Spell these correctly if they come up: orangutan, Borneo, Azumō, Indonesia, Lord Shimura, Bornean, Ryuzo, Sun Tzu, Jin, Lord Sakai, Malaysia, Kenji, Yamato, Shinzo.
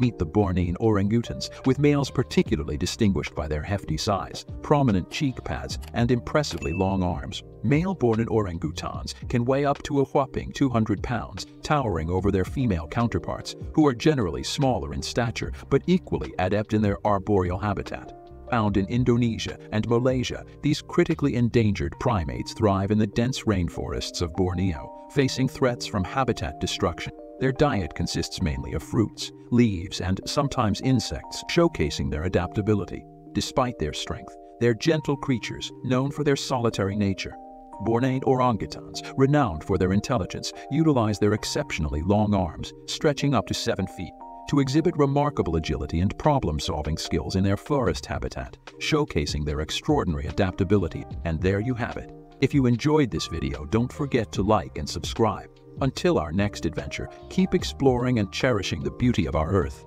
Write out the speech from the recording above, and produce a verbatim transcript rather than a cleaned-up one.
Meet the Bornean orangutans, with males particularly distinguished by their hefty size, prominent cheek pads, and impressively long arms. Male Bornean orangutans can weigh up to a whopping two hundred pounds, towering over their female counterparts, who are generally smaller in stature but equally adept in their arboreal habitat. Found in Indonesia and Malaysia, these critically endangered primates thrive in the dense rainforests of Borneo, facing threats from habitat destruction. Their diet consists mainly of fruits, leaves, and sometimes insects, showcasing their adaptability. Despite their strength, they're gentle creatures known for their solitary nature. Bornean orangutans, renowned for their intelligence, utilize their exceptionally long arms, stretching up to seven feet, to exhibit remarkable agility and problem-solving skills in their forest habitat, showcasing their extraordinary adaptability. And there you have it. If you enjoyed this video, don't forget to like and subscribe. Until our next adventure, keep exploring and cherishing the beauty of our Earth.